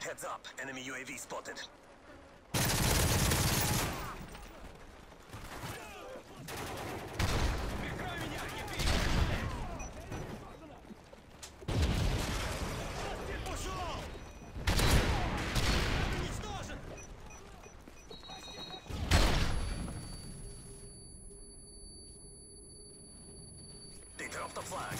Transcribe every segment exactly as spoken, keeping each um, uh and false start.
Heads up, enemy U A V spotted. They dropped the flag.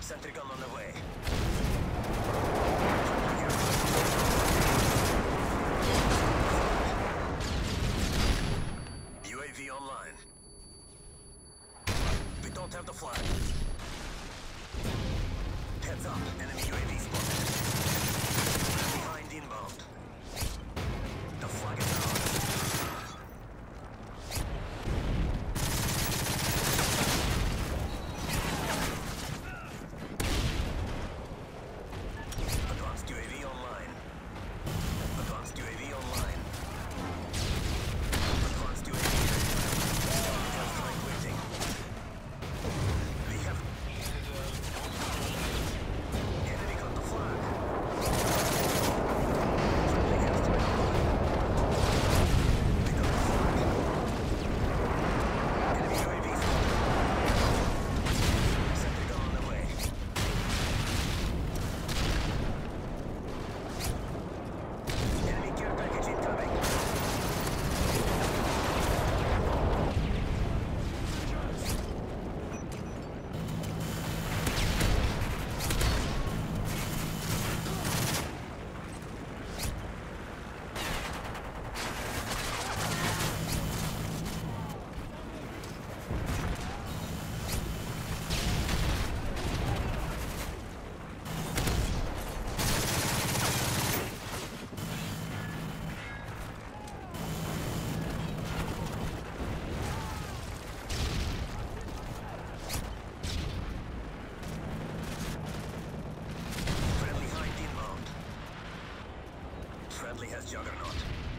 Sentry gun on the way. U A V online. We don't have the flag. Heads up, enemy U A V spotted. Behind inbound. The flag is out. Juggernaut.